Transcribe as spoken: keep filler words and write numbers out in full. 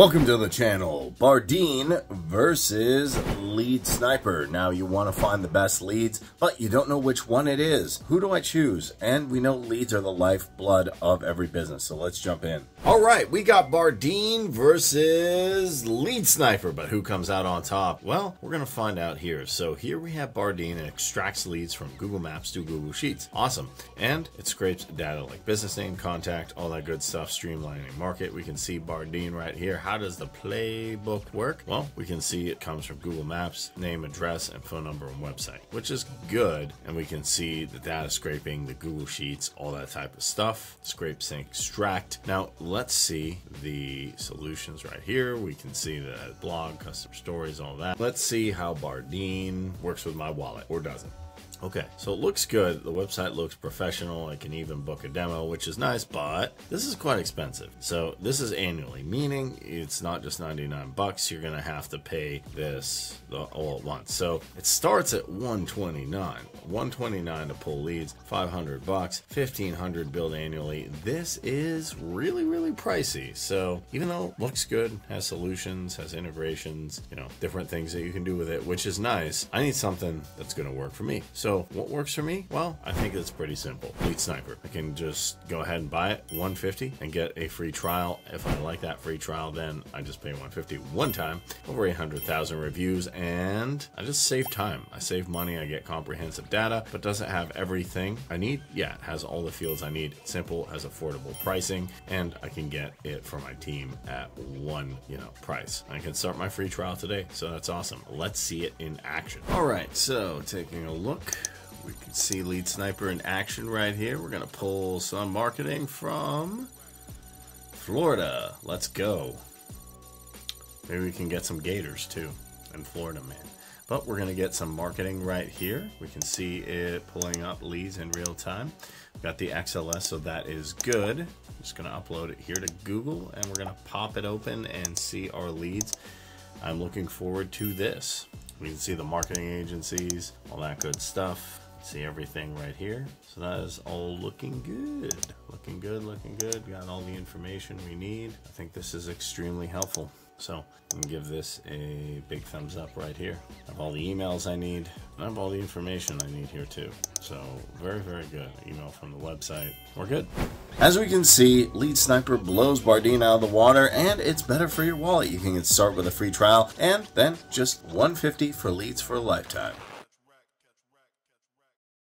Welcome to the channel, Bardeen versus Leads Sniper. Now you want to find the best leads, but you don't know which one it is. Who do I choose? And we know leads are the lifeblood of every business, so let's jump in. All right, we got Bardeen versus Leads Sniper, but who comes out on top? Well, we're going to find out here. So here we have Bardeen and extracts leads from Google Maps to Google Sheets. Awesome. And it scrapes data like business name, contact, all that good stuff, streamlining market. We can see Bardeen right here. How does the playbook work? Well, we can see it comes from Google Maps, name, address, and phone number and website, which is good. And we can see the data scraping, the Google Sheets, all that type of stuff. Scrape, sync, extract. Now, let's see the solutions right here. We can see the blog, customer stories, all that. Let's see how Bardeen works with my wallet, or doesn't. Okay, so it looks good. The website looks professional. I can even book a demo, which is nice, but this is quite expensive. So this is annually, meaning it's not just ninety-nine bucks. You're gonna have to pay this all at once. So it starts at one twenty-nine, one twenty-nine to pull leads, five hundred bucks, fifteen hundred billed annually. This is really, really pricey. So even though it looks good, has solutions, has integrations, you know, different things that you can do with it, which is nice. I need something that's gonna work for me. So So what works for me? Well, I think it's pretty simple. Leads Sniper. I can just go ahead and buy it one fifty and get a free trial. If I like that free trial, then I just pay one fifty one time. Over eight hundred thousand reviews, and I just save time. I save money. I get comprehensive data, but doesn't have everything I need. Yeah, it has all the fields I need. Simple, has affordable pricing, and I can get it for my team at one, you know, price. I can start my free trial today, so that's awesome. Let's see it in action. All right, so taking a look. We can see Leads Sniper in action right here. We're going to pull some marketing from Florida. Let's go. Maybe we can get some gators too in Florida, man. But we're going to get some marketing right here. We can see it pulling up leads in real time. We've got the X L S, so that is good. I'm just going to upload it here to Google, and we're going to pop it open and see our leads. I'm looking forward to this. We can see the marketing agencies, all that good stuff. See everything right here. So that is all looking good. Looking good, looking good. Got all the information we need. I think this is extremely helpful. So I'm gonna give this a big thumbs up right here. I have all the emails I need. I have all the information I need here too. So very, very good. Email from the website. We're good. As we can see, Leads Sniper blows Bardeen out of the water, and it's better for your wallet. You can start with a free trial, and then just one fifty for leads for a lifetime.